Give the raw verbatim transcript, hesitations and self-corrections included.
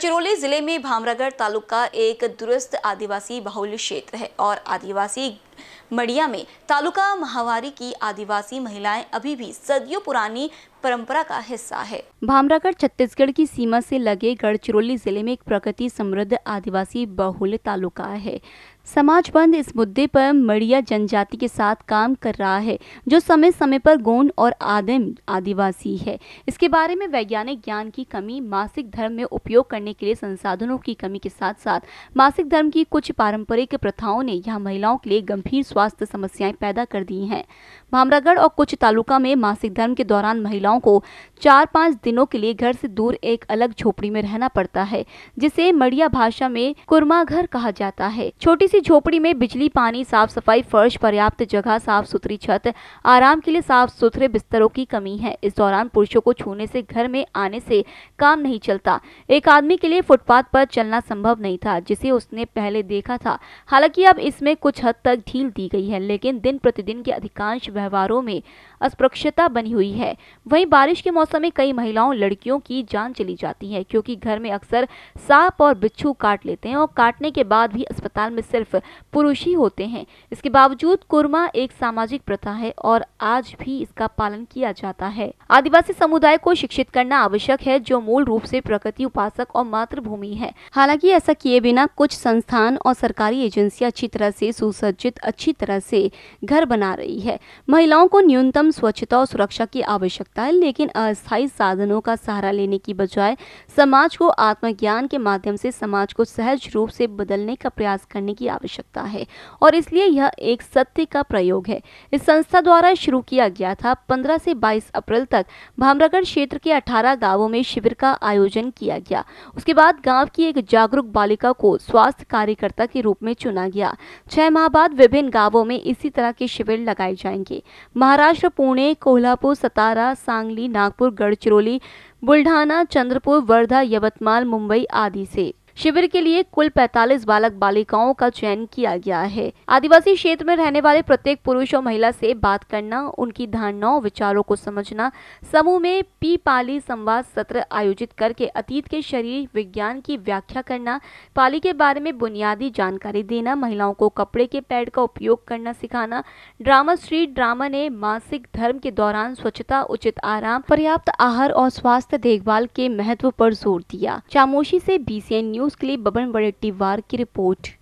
गढ़चिरौली जिले में भामरागढ़ तालुका एक दूरस्थ आदिवासी बहुल क्षेत्र है और आदिवासी मड़िया में तालुका महावारी की आदिवासी महिलाएं अभी भी सदियों पुरानी परंपरा का हिस्सा है। भामरागढ़ छत्तीसगढ़ की सीमा से लगे गढ़चिरौली जिले में एक प्रकृति समृद्ध आदिवासी बहुल तालुका है। समाजबंद इस मुद्दे पर मड़िया जनजाति के साथ काम कर रहा है, जो समय समय पर गौण और आदिम आदिवासी है। इसके बारे में वैज्ञानिक ज्ञान की कमी, मासिक धर्म में उपयोग करने के लिए संसाधनों की कमी के साथ साथ मासिक धर्म की कुछ पारंपरिक प्रथाओं ने यहाँ महिलाओं के लिए गंभीर स्वास्थ्य समस्याएं पैदा कर दी हैं। भामरागढ़ और कुछ तालुका में मासिक धर्म के दौरान महिलाओं को चार पाँच दिनों के लिए घर से दूर एक अलग झोपड़ी में रहना पड़ता है, जिसे मड़िया भाषा में कुरमा घर कहा जाता है। छोटी सी झोपड़ी में बिजली, पानी, साफ सफाई, फर्श, पर्याप्त जगह, साफ सुथरी छत, आराम के लिए साफ सुथरे बिस्तरों की कमी है। इस दौरान पुरुषों को छूने से, घर में आने से काम नहीं चलता। एक आदमी के लिए फुटपाथ पर चलना संभव नहीं था, जिसे उसने पहले देखा था। हालांकि अब इसमें कुछ हद तक ढील दी गई है, लेकिन दिन प्रतिदिन के अधिकांश व्यवहारों में अस्पृश्यता बनी हुई है। वहीं बारिश के मौसम में कई महिलाओं, लड़कियों की जान चली जाती है, क्योंकि घर में अक्सर सांप और बिच्छू काट लेते हैं और काटने के बाद भी अस्पताल में सिर्फ पुरुष ही होते हैं। इसके बावजूद कुरमा एक सामाजिक प्रथा है और आज भी इसका पालन किया जाता है। आदिवासी समुदाय को शिक्षित करना आवश्यक है, जो मूल रूप से प्रकृति उपासक और मातृभूमि है। हालांकि ऐसा किए बिना कुछ संस्थान और सरकारी एजेंसियां अच्छी तरह से सुसज्जित अच्छी तरह से घर बना रही है। महिलाओं को न्यूनतम स्वच्छता और सुरक्षा की आवश्यकता है, लेकिन अस्थायी साधनों का सहारा लेने की बजाय समाज को आत्मज्ञान के माध्यम से समाज को सहज रूप से बदलने का प्रयास करने की आवश्यकता है और इसलिए यह एक सत्य का प्रयोग है। इस संस्था द्वारा शुरू किया गया था। पंद्रह से बाईस अप्रैल तक भामरागढ़ क्षेत्र के अठारह गाँवों में शिविर का आयोजन किया गया। उसके बाद गाँव की एक जागरूक बालिका को स्वास्थ्य कार्यकर्ता के रूप में चुना गया। छह माह बाद विभिन्न गांवों में इसी तरह के शिविर लगाए जाएंगे। महाराष्ट्र, पुणे, कोल्हापुर, सतारा, सांगली, नागपुर, गढ़चिरौली, बुल्ढाना, चंद्रपुर, वर्धा, यवतमाल, मुंबई आदि से शिविर के लिए कुल पैंतालीस बालक बालिकाओं का चयन किया गया है। आदिवासी क्षेत्र में रहने वाले प्रत्येक पुरुष और महिला से बात करना, उनकी धारणाओं, विचारों को समझना, समूह में पी पाली संवाद सत्र आयोजित करके अतीत के शरीर विज्ञान की व्याख्या करना, पाली के बारे में बुनियादी जानकारी देना, महिलाओं को कपड़े के पैड का उपयोग करना सिखाना, ड्रामा स्ट्रीट ड्रामा ने मासिक धर्म के दौरान स्वच्छता, उचित आराम, पर्याप्त आहार और स्वास्थ्य देखभाल के महत्व पर जोर दिया। चामोशी से I N B C N news के लिए बबन बड़े टीवार की रिपोर्ट।